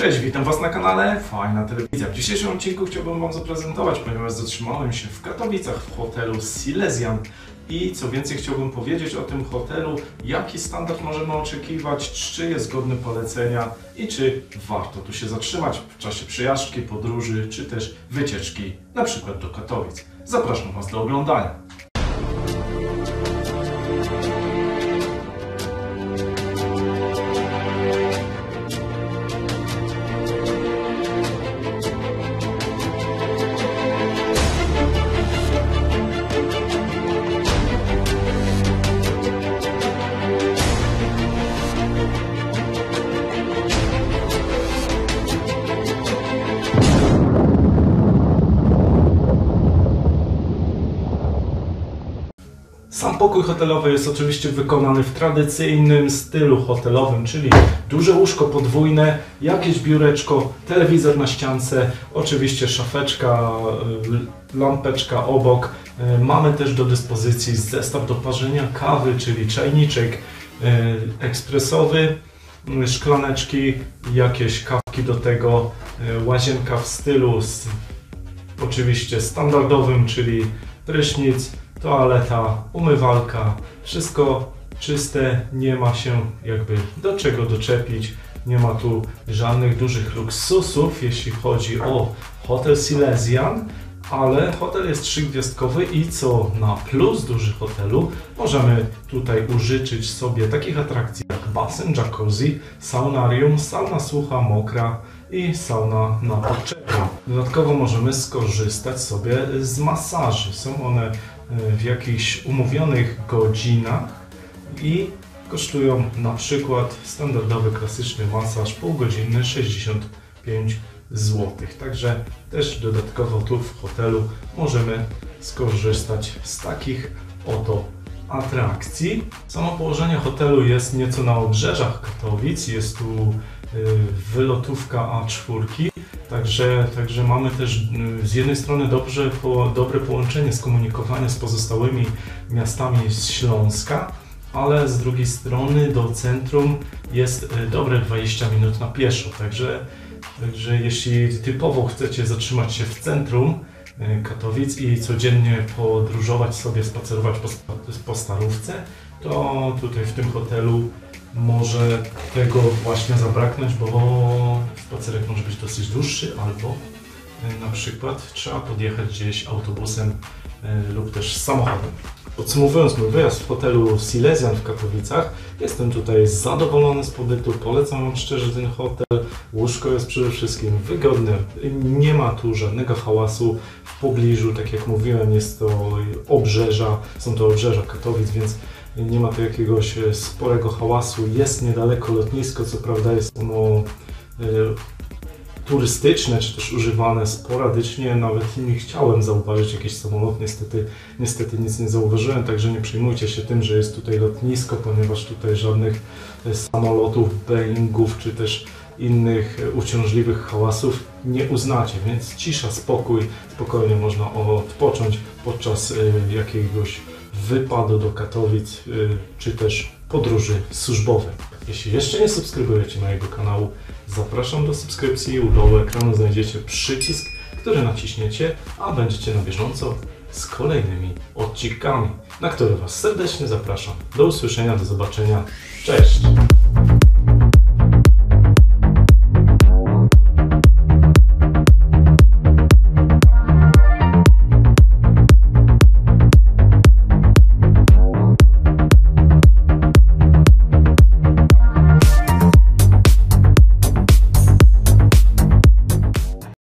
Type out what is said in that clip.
Cześć, witam Was na kanale Fajna Telewizja. W dzisiejszym odcinku chciałbym Wam zaprezentować, ponieważ zatrzymałem się w Katowicach w hotelu Silesian i co więcej chciałbym powiedzieć o tym hotelu, jaki standard możemy oczekiwać, czy jest godny polecenia i czy warto tu się zatrzymać w czasie przejażdżki, podróży czy też wycieczki, na przykład do Katowic. Zapraszam Was do oglądania. Sam pokój hotelowy jest oczywiście wykonany w tradycyjnym stylu hotelowym, czyli duże łóżko podwójne, jakieś biureczko, telewizor na ściance, oczywiście szafeczka, lampeczka obok. Mamy też do dyspozycji zestaw do parzenia kawy, czyli czajniczek ekspresowy, szklaneczki, jakieś kawki do tego, łazienka w stylu oczywiście standardowym, czyli prysznic, toaleta, umywalka, wszystko czyste, nie ma się jakby do czego doczepić, nie ma tu żadnych dużych luksusów, jeśli chodzi o hotel Silesian, ale hotel jest trzygwiazdkowy i co na plus dużych hotelu, możemy tutaj użyczyć sobie takich atrakcji jak basen, jacuzzi, saunarium, sauna sucha, mokra i sauna na podczepie. Dodatkowo możemy skorzystać sobie z masaży, są one w jakichś umówionych godzinach i kosztują na przykład standardowy, klasyczny masaż półgodzinny 65 zł. Także też dodatkowo tu w hotelu możemy skorzystać z takich oto atrakcji. Samo położenie hotelu jest nieco na obrzeżach Katowic, jest tu wylotówka A4, także mamy też z jednej strony dobre połączenie, skomunikowanie z pozostałymi miastami z Śląska, ale z drugiej strony do centrum jest dobre 20 minut na pieszo, także jeśli typowo chcecie zatrzymać się w centrum Katowic i codziennie podróżować sobie, spacerować po Starówce, to tutaj w tym hotelu może tego właśnie zabraknąć, bo spacerek może być dosyć dłuższy, albo na przykład trzeba podjechać gdzieś autobusem lub też samochodem. Podsumowując mój wyjazd w hotelu Silesian w Katowicach, jestem tutaj zadowolony z pobytu, polecam Wam szczerze ten hotel, łóżko jest przede wszystkim wygodne, nie ma tu żadnego hałasu w pobliżu, tak jak mówiłem, jest to obrzeża, są to obrzeża Katowic, więc nie ma tu jakiegoś sporego hałasu, jest niedaleko lotnisko, co prawda jest ono turystyczne, czy też używane sporadycznie, nawet nie chciałem zauważyć jakiś samolot, niestety nic nie zauważyłem, także nie przejmujcie się tym, że jest tutaj lotnisko, ponieważ tutaj żadnych samolotów, Boeingów, czy też innych uciążliwych hałasów nie uznacie, więc cisza, spokój, spokojnie można odpocząć podczas jakiegoś wypadu do Katowic, czy też podróży służbowej. Jeśli jeszcze nie subskrybujecie mojego kanału, zapraszam do subskrypcji. U dołu ekranu znajdziecie przycisk, który naciśniecie, a będziecie na bieżąco z kolejnymi odcinkami, na które Was serdecznie zapraszam. Do usłyszenia, do zobaczenia. Cześć!